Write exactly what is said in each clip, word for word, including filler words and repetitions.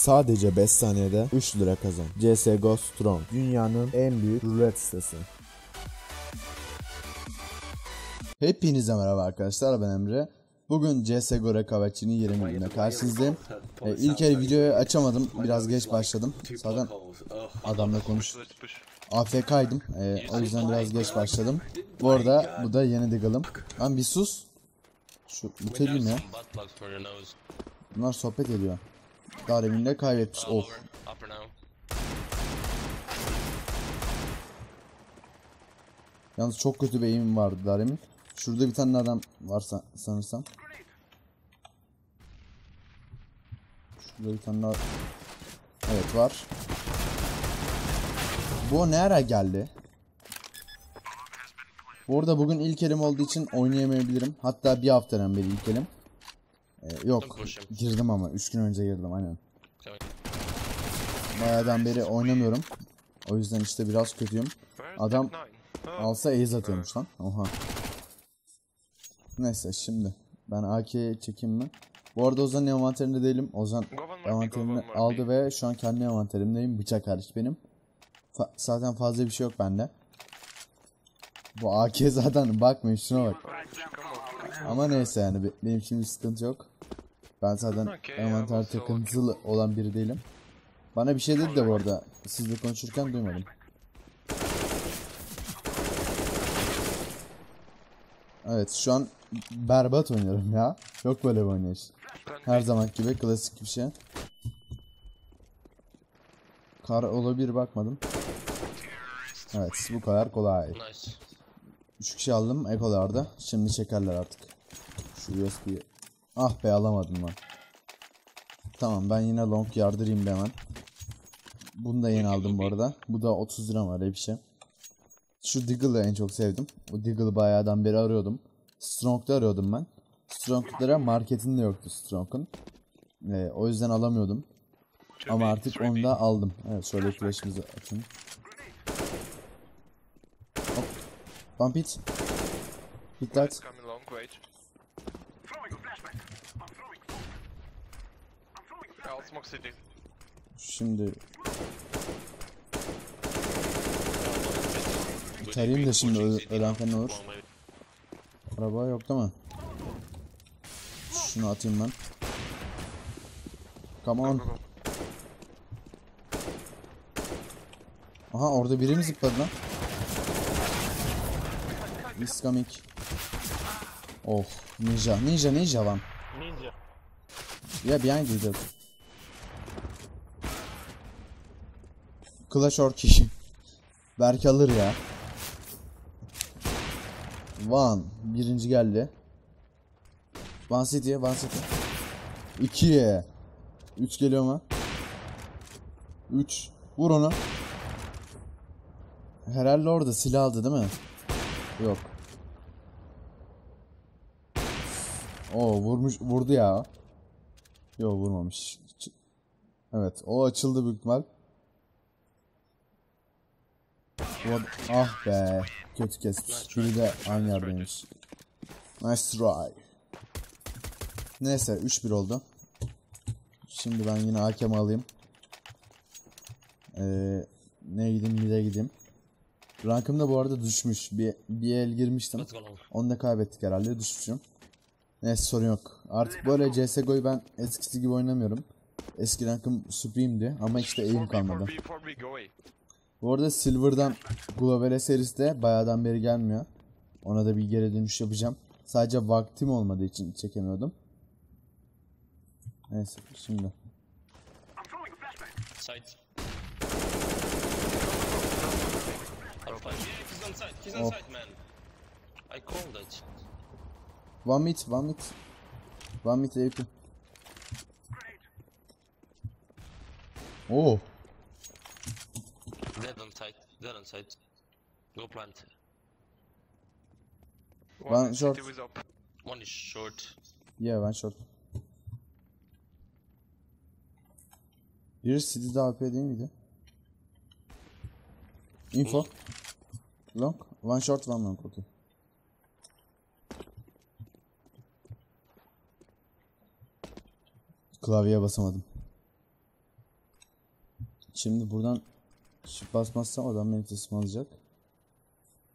sadece beş saniyede üç lira kazan. C S G O Strong, dünyanın en büyük rulet sitesi. Hepinize merhaba arkadaşlar, ben Emre. Bugün C S G O rekabetçinin yirmi gününe karşınızdayım. E, ilk el videoyu açamadım, biraz geç başladım. Zaten adamla konuştum. A F K'ydım, e, o yüzden biraz geç başladım. Bu arada bu da yeni Deagle'ım. Lan bir sus. Şu mutelim ya. Bunlar sohbet ediyor. Daha evinde kaybetmiş. Oh. Yalnız çok kötü bir eğim vardı Darem'in. Şurada bir tane adam varsa sanırsam. Şurada bir tane daha... Evet var. Bu ne ara geldi? Bu arada bugün ilk elim olduğu için oynayamayabilirim. Hatta bir haftadan beri ilk elim. Ee, yok girdim ama üç gün önce girdim aynen. Bayağıdan beri oynamıyorum. O yüzden işte biraz kötüyüm. Adam alsa ace atıyormuş lan. Oha. Neyse şimdi ben A K'ye çekeyim mi? Bu arada Ozan'ın envanterinde değilim. Ozan envanterini aldı ve şu an kendi envanterimdeyim. Bıçak hariç benim. Fa zaten fazla bir şey yok bende. Bu A K zaten bakmayın şuna bak. Ama neyse yani benim için bir sıkıntı yok. Ben zaten envanter takıntılı olan biri değilim. Bana bir şey dedi de bu arada sizle konuşurken duymadım. Evet şu an berbat oynuyorum ya. Yok böyle bir oynayış. Her zaman gibi klasik bir şey. Kar olabilir bakmadım. Evet bu kadar kolay. üç kişi aldım ekolarda. Şimdi çekerler artık. Şu U S B'yi. Ah be alamadım ben. Tamam ben yine long yardırayım be hemen. Bunu da yeni aldım bu arada. Bu da otuz lira var öyle bir şey. Şu Deagle'ı en çok sevdim. O Deagle'ı bayağıdan beri arıyordum. Strong'da arıyordum ben. Strong'lara marketinde yoktu Strong'un. Ee, o yüzden alamıyordum. Ama artık onu da aldım. Evet şöyle flash'ımızı atayım. Hop. Bump it. Hit that. Şimdi... Tarayayım da şimdi ölen falan olur. Araba yok değil mi? Şunu atayım ben. Come on. Aha orada biri mi zıpladı lan? İskamik. Oh ninja ninja ninja lan. Ya bir an gidiyordu. Clash or kişi. Belki alır ya. One birinci geldi. One City'ye One City. İkiye. Üç geliyor mu? Üç. Vur onu. Herhalde orada silah aldı değil mi? Yok. Oo vurmuş vurdu ya. Yok vurmamış. Evet o açıldı büyük ihtimal. Ah be. Kötü kesmiş. Biri de aynı yerdeymiş. Nice try. Neyse üç bir oldu. Şimdi ben yine hakemi alayım. Ee, ne gideyim bir de gideyim. Rankım da bu arada düşmüş. Bir, bir el girmiştim. Onu da kaybettik herhalde. Düşmüşüm. Neyse sorun yok. Artık böyle C S G O'yu ben eskisi gibi oynamıyorum. Eski rankım Supreme'di ama işte elim kalmadı. Bu arada Silver'dan Global Elite de bayağıdan beri gelmiyor. Ona da bir geri dönüş yapacağım. Sadece vaktim olmadığı için çekemiyordum. Neyse şimdi. Oh. One mid, one mid. One mid A W P. Oh. One short. One is short. Yeah, one short. Bir City'de A W P değil miydi? Info. Long. One short, one long. Okay. Klavyeye basamadım. Şimdi buradan shift basmazsam adam beni teslim alacak.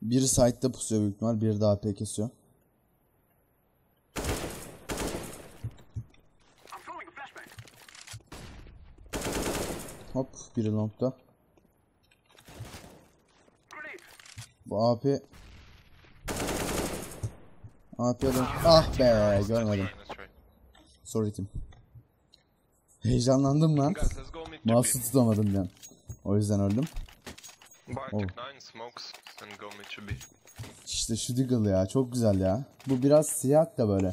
Biri site'de pusuyor büyük ihtimal, biri de A P kesiyor. Hop, biri long'da. Bu A P A P long. Ah be, görmedim. Sorry team. Heyecanlandım lan. Mouse'u tutamadım ben. O yüzden öldüm. Oh. İşte şu Deagle ya, çok güzel ya. Bu biraz siyah da böyle.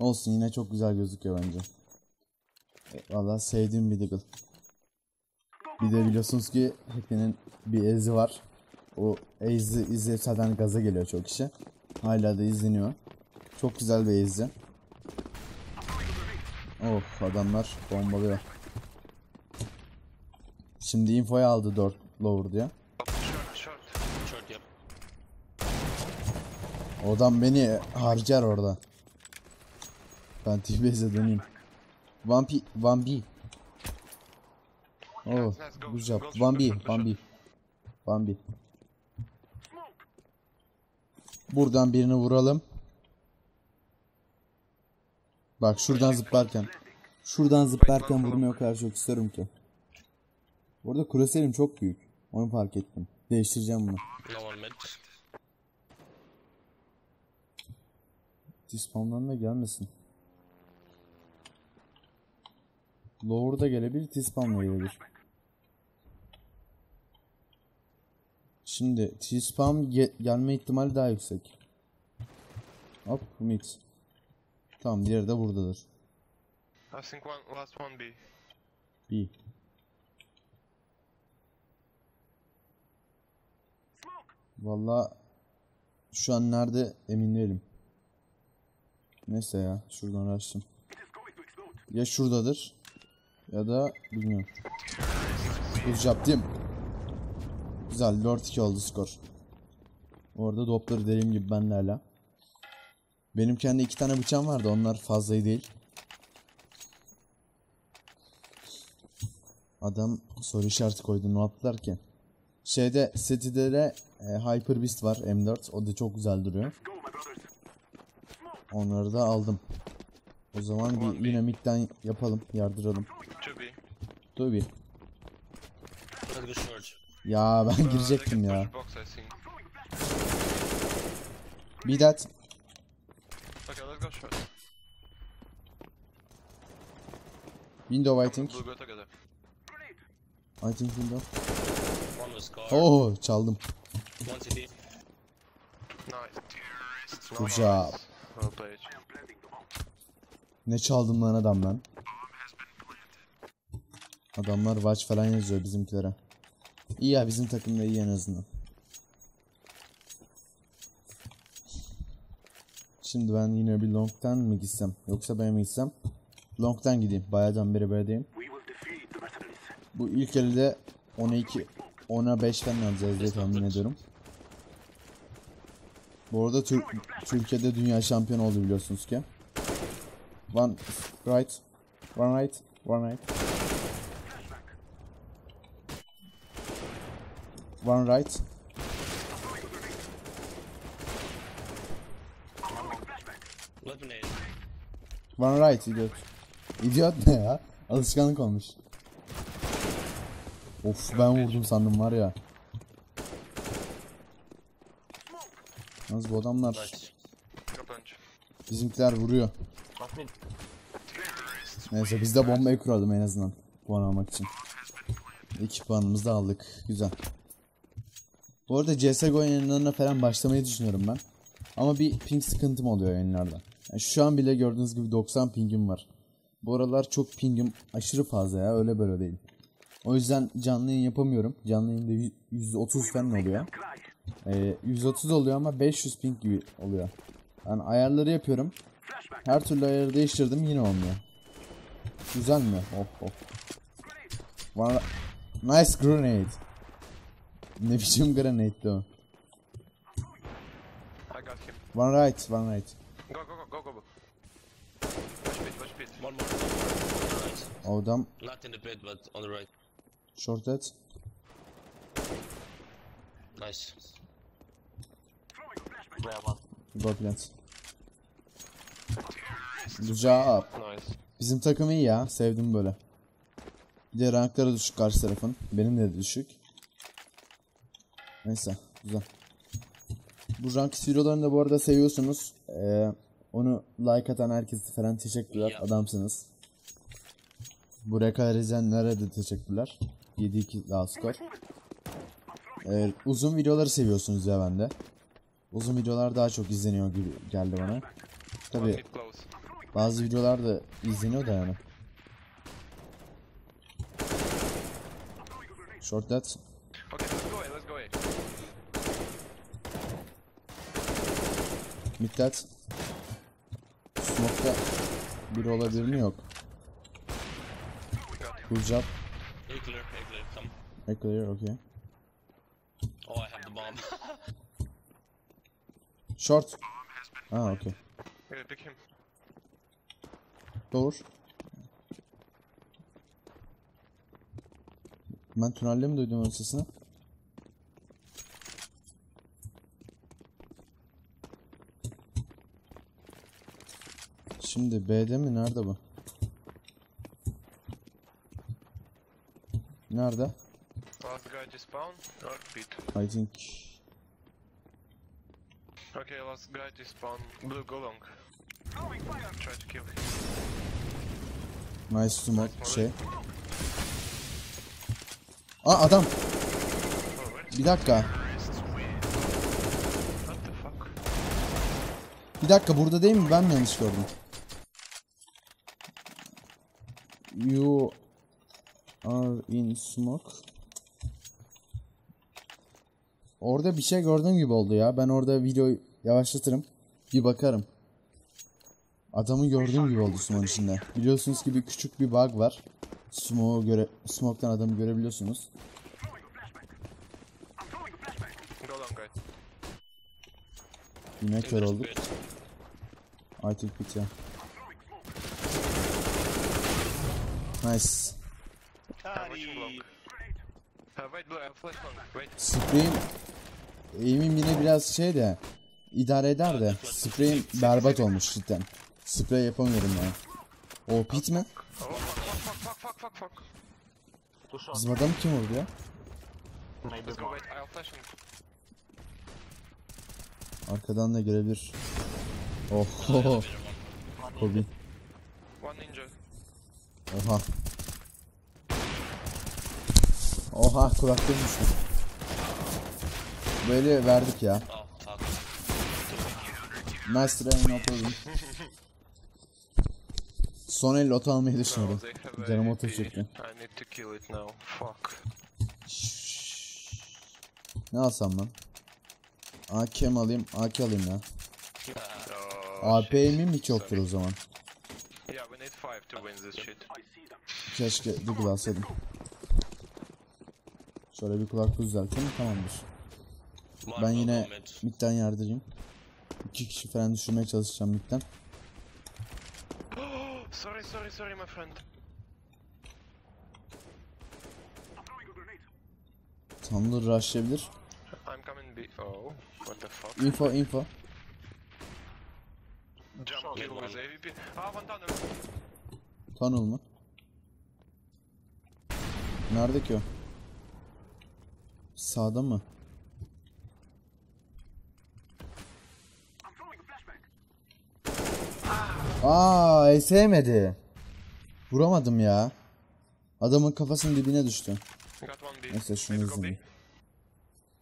Olsun, yine çok güzel gözüküyor bence. Vallahi sevdiğim bir Deagle. Bir de biliyorsunuz ki Hack'in bir ezi var. O ezi izleyip zaten gaza geliyor çok kişi. Hala da izleniyor. Çok güzel bir ezi. Of, adamlar bombalıyor. Şimdi infoyu aldı dört lower diye. Odam beni harcar orada. Ben T-Base'e döneyim. Vampi, Vambi. Oh, good job. Vambi, Vambi. Vambi. Buradan birini vuralım. Bak şuradan zıplarken. Şuradan zıplarken vurmaya o kadar çok isterim ki. Bu arada küreselim çok büyük. Onu fark ettim. Değiştireceğim bunu. T-spawn'dan gelmesin. Lower da gelebilir, T-spawn'la gelebilir. Şimdi T-spawn ge gelme ihtimali daha yüksek. Hop, mid. Tamam, diğeri de buradadır. I think one, last one B. B. Vallahi şu an nerede emin değilim. Neyse ya, şuradan araştım. Ya şuradadır ya da bilmiyorum. Güzel yaptım. Güzel, dört iki oldu skor. Orada dopları dediğim gibi bende hala. Benim kendi iki tane bıçağım vardı, onlar fazlayı değil. Adam soru işareti koydu, ne yaptılar ki? Şeyde City'de de e, Hyper Beast var M dört, o da çok güzel duruyor. Onları da aldım. O zaman bir yine midden yapalım, yardıralım. Tabii. Ya ben girecektim ya. Bir dat. Window waiting. Waiting window. Oh, çaldım. Güzel. Ne çaldım lan adam ben. Adamlar watch falan yazıyor bizimkilere. İyi ya, bizim takımda iyi en azından. Şimdi ben yine bir long'tan mı gitsem yoksa ben mi gitsem? Long'tan gideyim. Bayağıdan beri böyleyim. Bu ilk elde ona iki ona beşten alacağız diye tahmin ediyorum. Bu arada Tür Türkiye'de dünya şampiyonu oldu biliyorsunuz ki. One right, one right, one right. One right. One right, idiot. İdiot ne ya? Alışkanlık olmuş. Of, ben vurdum sandım var ya. Yalnız bu adamlar. Bizimkiler vuruyor. Neyse biz de bombayı kuralım en azından puan almak için. İki puanımızı da aldık. Güzel. Bu arada C S G O yayınlarına falan başlamayı düşünüyorum ben. Ama bir ping sıkıntım oluyor yayınlarda. Yani şu an bile gördüğünüz gibi doksan pingim var. Bu aralar çok pingim aşırı fazla ya, öyle böyle değil. O yüzden canlı yayın yapamıyorum. Canlı yayında yüz otuz falan oluyor. Ee, yüz otuz oluyor ama beş yüz ping gibi oluyor. Yani ayarları yapıyorum. Her türlü ayarı değiştirdim, yine olmuyor. Güzel mi? Oh oh. Nice grenade. Ne biçim grenade o. One right, one right. Go go go go go. Watch pit, watch pit. One more. Adam. Not in the pit but on the right. Short dead. Nice. Go plant. Bucağı up. Nice. Bizim takım iyi ya. Sevdim böyle. Bir de rankları düşük karşı tarafın. Benim de düşük. Neyse. Güzel. Bu rank silolarını da bu arada seviyorsunuz. Ee, onu like atan herkese falan teşekkürler. Adamsınız. Buraya kadar izleyenlere de teşekkürler. yedi iki daha skor. Ee, uzun videoları seviyorsunuz ya bende. Uzun videolar daha çok izleniyor gibi geldi bana. Tabii bazı videolar da izleniyor da yani. Short dead. Mid dead. Smoke'da biri olabilir mi? Yok. Good job. A clear, okay. Oh, I have the bomb. Short. Ah, okay. Here, pick him. Doğru. Ben tünelde mi duydum onun sesini? Şimdi B'de mi? Nerede bu? Nerede? Last guy just spawned, or pit? I think... Okay, last guy just spawned. Blue, go long. Try to kill him. Nice smoke, şey. Aa, adam! Bir dakika. Bir dakika, burada değil mi? Ben mi yanlış gördüm? You... are in smoke. Orada bir şey gördüğüm gibi oldu ya. Ben orada videoyu yavaşlatırım. Bir bakarım. Adamı gördüğüm gibi oldu smoke'un içinde. Biliyorsunuz ki bir küçük bir bug var. Smoke'u göre smoke'tan adamı görebiliyorsunuz. Yine kör olduk. I think it's ya. Nice. Supreme aim'im yine biraz şey de idare eder de Supreme berbat olmuş cidden. Sprey yapamıyorum ya. O pit mi? Bizim adam kim oldu ya? Arkadan da görebilir. Oho. Kobi. Oha. Oha, kulaklarım düştü. Böyle verdik ya. Nice try, not problem. Son el oto almayı düşünüyorum. Canım oto çekti. Ne alsam ben? A K mi alayım? A K alayım ya. A P'yi mi çoktur o zaman? Keşke Deagle alsaydım. Şöyle bir kulaklığı düzeltelim, tamamdır. Ben yine midden yardırayım. İki kişi falan düşürmeye çalışacağım midden. Sorry, sorry, sorry my friend. Tamdır, rushlayabilir. I'm coming B. Oh, what the fuck? Info, info. Jump kill with A W P. Ah, one tunnel. Tunnel mı? Nerede ki o? Sağda mı? Aaa, sevmedi. Vuramadım ya. Adamın kafasının dibine düştü. Neyse şunu izleyelim.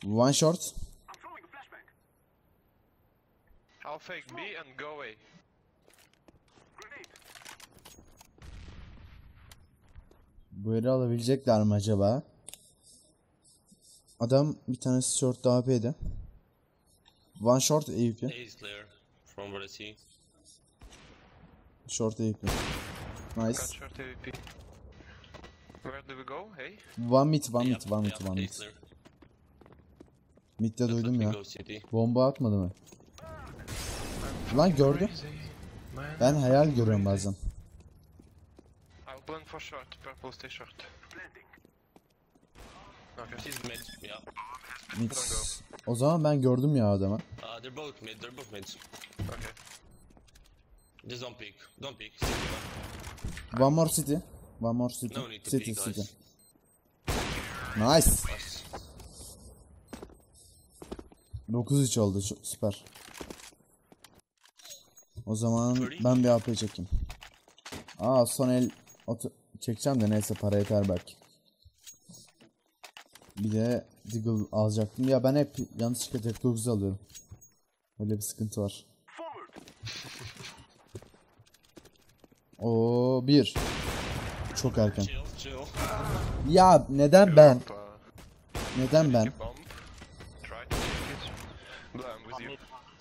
One short. I'll fake B and go away. Bu yeri alabilecekler mi acaba? Adam bir tanesi short daha B'de. One short A W P. Short A W P. Nice. Where do we go? Hey. One mid, one mid, one mid, one mid. Mid'de duydum ya. Bomba atmadı mı? Lan gördüm. Ben hayal görüyorum bazen. He's mid, yeah. It's... O zaman ben gördüm ya adamı. Uh, they're both mid, they're both mid. Okay. Just don't peek, don't peek. One more city. One more city. No need to city, peek, city. Guys. Nice. dokuz üç oldu, süper. O zaman ben bir A P çekeyim. Aa, son el çekeceğim de neyse, para yeter belki. Bir de Deagle alacaktım. Ya ben hep yanlışlıkla F dokuz alıyorum. Öyle bir sıkıntı var. Oo, bir. Çok erken. Ya neden ben? Neden ben?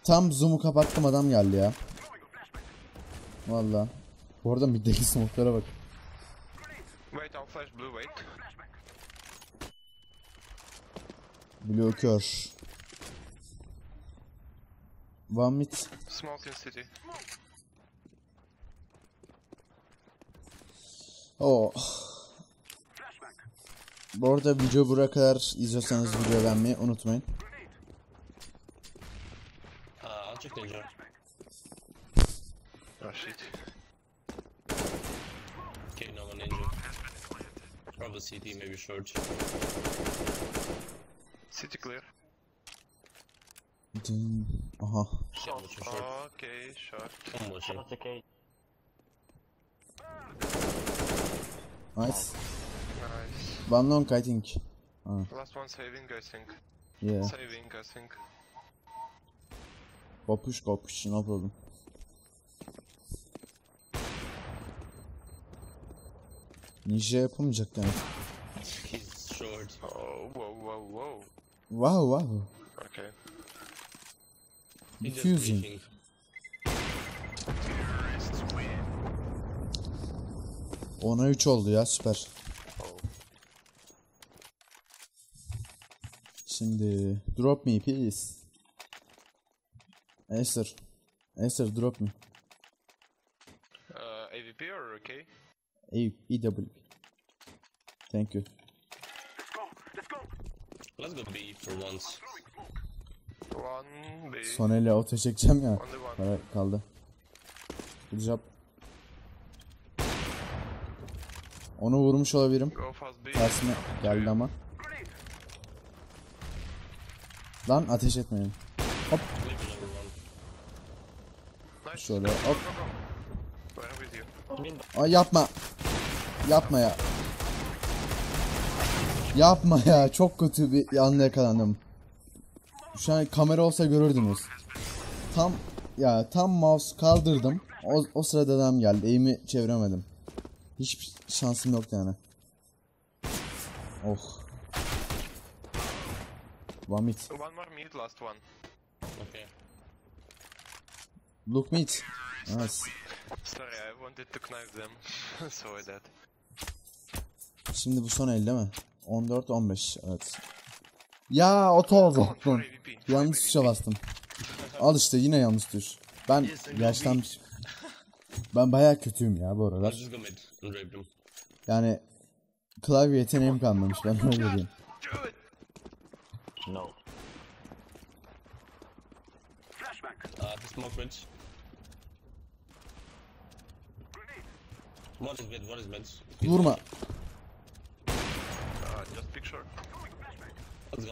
Tam zoom'u kapattım, adam geldi ya. Valla. Bu arada middeki smoke'lara bak. Blue kör. One mid. Oh. Bu arada video buraya kadar izliyorsanız video beğenmeyi unutmayın. Oh shit. Okay, no one injured. Probably C T, maybe short. City clear. Ding. Aha. Okay, short. Nice. Nice. One long, I think. Ah. Last one saving, I think. Yeah. Saving, I think. Kopuş kopuş, no problem. Ninja yapamayacak yani. He's short. Oh, wow, wow, wow. Wow, wow. Okay. Diffusing. ona üç oldu ya, süper. Şimdi drop me please. Acer. Acer drop me. Uh, A W P or okay? A W P. Thank you. Let's go. Let's go. Let's go B for once. One B. Son ele auto çekeceğim ya. Para kaldı. Good job. Onu vurmuş olabilirim. Tersine geldi ama. Lan ateş etmeyin. Hop. Şöyle hop. Ay yapma. Yapma ya. Yapma ya. Çok kötü bir anla yakalandım. Şu an kamera olsa görürdünüz. Tam ya tam mouse kaldırdım. O, o sırada adam geldi. Eğimi çeviremedim. Hiçbir şansım yok yani. Oh. One mid. One more mid, last one. Okay. Look mid. Nice. Sorry, I wanted to knife them. Sorry that. Şimdi bu son el değil mi? on dört on beş, evet. Ya oto oldu. Yanlış tuşa bastım. Al işte, yine yanlış tuş. Ben yaşlanmış. Ben bayağı kötüyüm ya bu aralar. Yani klavye yeteneğim kalmamış, ben öyle diyeyim. No. Uh, the smoke bridge. What is mid? What is mid? Vurma. Uh, just picture.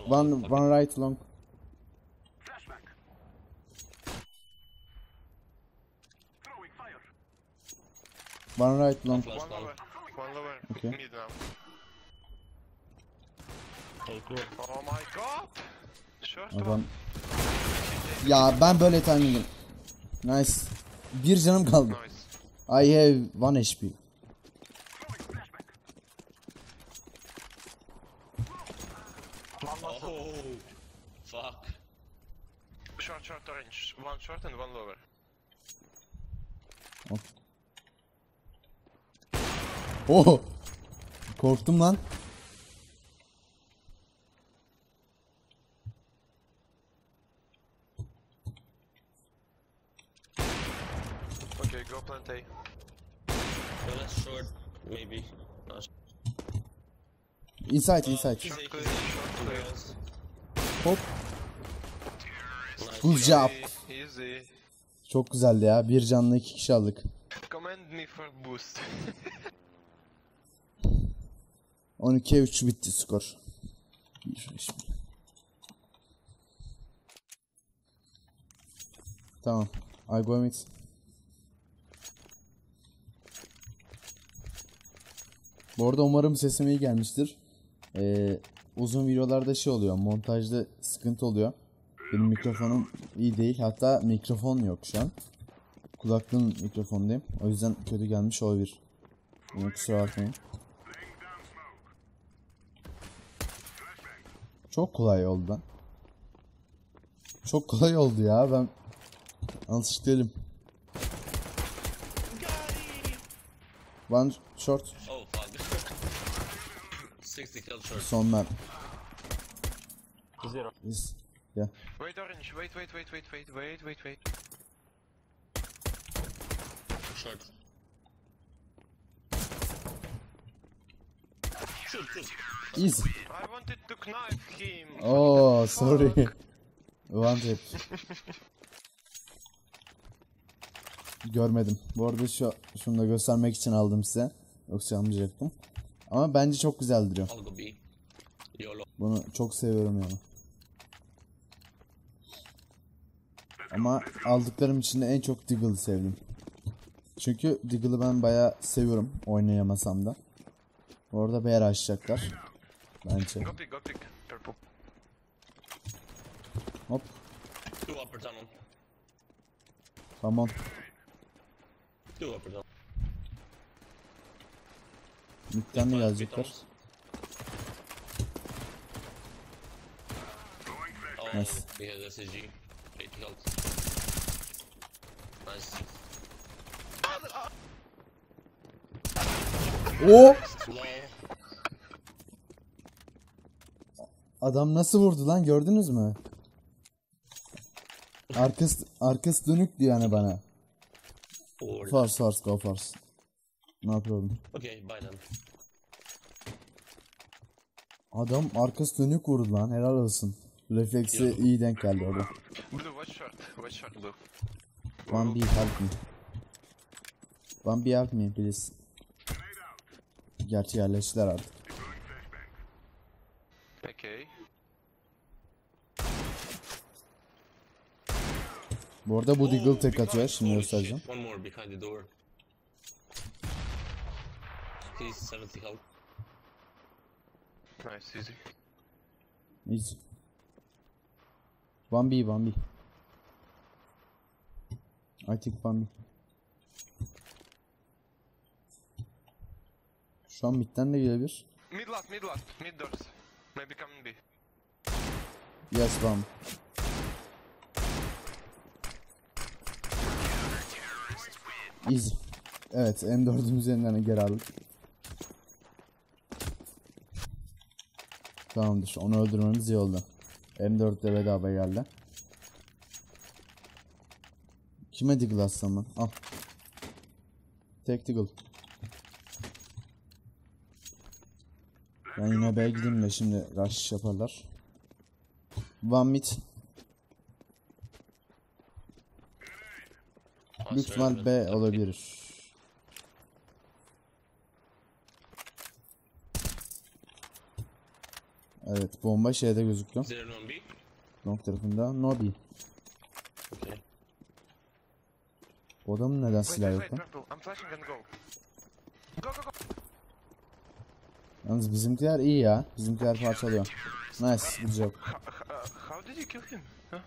One, one right long. One right long. One lower. One lower. Okay. Mid now. Oh, cool. Oh my god. Short one. Ya ben böyle timing'im. Nice. Bir canım kaldı. I have one H P. Oh, fuck. Short, short, orange. One short and one lower. Oh. Oh. Korktum lan. Plante. Well, that's short, maybe. Not. Inside, inside. Hop. Good job. Çok güzeldi ya. Bir canlı iki kişi aldık. on ikiye üç bitti skor. Tamam. I go mid. Bu arada umarım sesim iyi gelmiştir. Ee, uzun videolarda şey oluyor, montajda sıkıntı oluyor. Benim mikrofonum iyi değil, hatta mikrofon yok şu an. Kulaklığın mikrofondayım, o yüzden kötü gelmiş olabilir. Bunu kusura bakmayın. Çok kolay oldu lan. Çok kolay oldu ya, ben alışık değilim. One short. Son map. Zero. Yes. Yeah. Wait orange. Wait wait wait wait wait wait wait wait. Short. Shoot shoot. Easy. I wanted to knife him. Oh sorry. Wanted. Görmedim. Bu arada şu şunu da göstermek için aldım size. Yoksa almayacaktım. Ama bence çok güzel duruyor. Bunu çok seviyorum yani. Ama aldıklarım içinde en çok Deagle'ı sevdim. Çünkü Deagle'ı ben bayağı seviyorum oynayamasam da. Orada bir yer açacaklar. Bence. Hop. Tamam. Mükten de yazdıklar. Nice. O. Adam nasıl vurdu lan, gördünüz mü? Arkası, arkası dönüktü yani bana. Force, force, go force. No problem. Okay, bye then. Adam arkası dönük vurdu lan, helal olsun. Refleksi yeah. iyi denk geldi orada. One B help me. One B help me please. Gerçi yerleştiler artık. Okay. Bu arada bu Deagle tek atıyor, şimdi göstereceğim. Nice, easy. Easy. One B, one B. I think one B. Şu an midden de gelebilir. Mid last, mid last, mid doors. Maybe coming B. Yes, one. Easy. Evet, M dördün üzerinden geri aldık. Tamamdır, onu öldürmemiz iyi oldu. M dört de bedava geldi. Kime Deagle atsam lan? Al. Tek Deagle. Ben yine B'ye gideyim de şimdi rush yaparlar. One mid. Lütfen B olabilir. Evet, bomba şeyde gözüktü. Long tarafında no B. Okay. O adamın neden silah yok lan? Yalnız bizimkiler iyi ya. Bizimkiler parçalıyor. Nice, good job. How did you kill him? How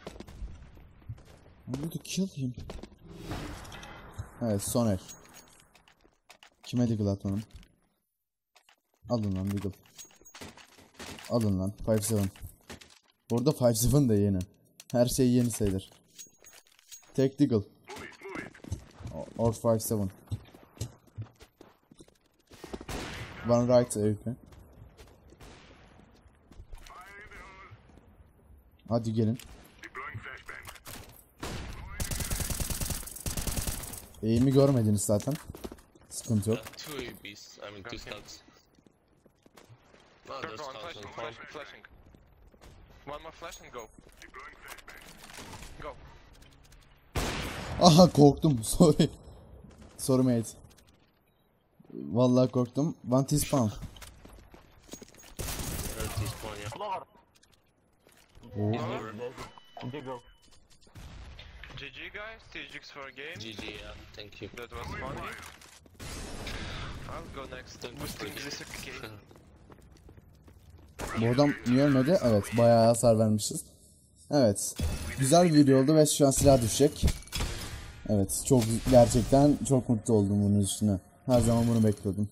did you kill him? Evet, son el. Kime Deagle atmanım? Alın lan Deagle. Alın lan Five Seven. Burada Five Seven da yeni. Her şey yeni sayılır. Tek Deagle. Or Five Seven. One right A W P. Hadi gelin. Eğimi görmediniz zaten. Sıkıntı yok. No, there's one flashing, flashing, flashing. One more flash and go. Go. Aha korktum, sorry. Sorry mate. Vallahi korktum. One T-spawn. T-spawn ya. Deagle. G G guys, T G X for game. G G yeah, thank you. That was funny. I'll go next. Bu adam niye ölmedi? Evet, bayağı hasar vermişiz. Evet, güzel bir video oldu ve şu an silah düşecek. Evet, çok gerçekten çok mutlu oldum bunun üstüne. Her zaman bunu bekliyordum.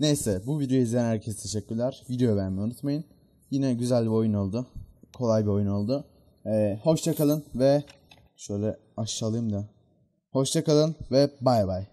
Neyse, bu videoyu izleyen herkese teşekkürler. Videoyu beğenmeyi unutmayın. Yine güzel bir oyun oldu. Kolay bir oyun oldu. Ee, hoşça kalın ve şöyle aşağılayayım da. Hoşça kalın ve bay bay.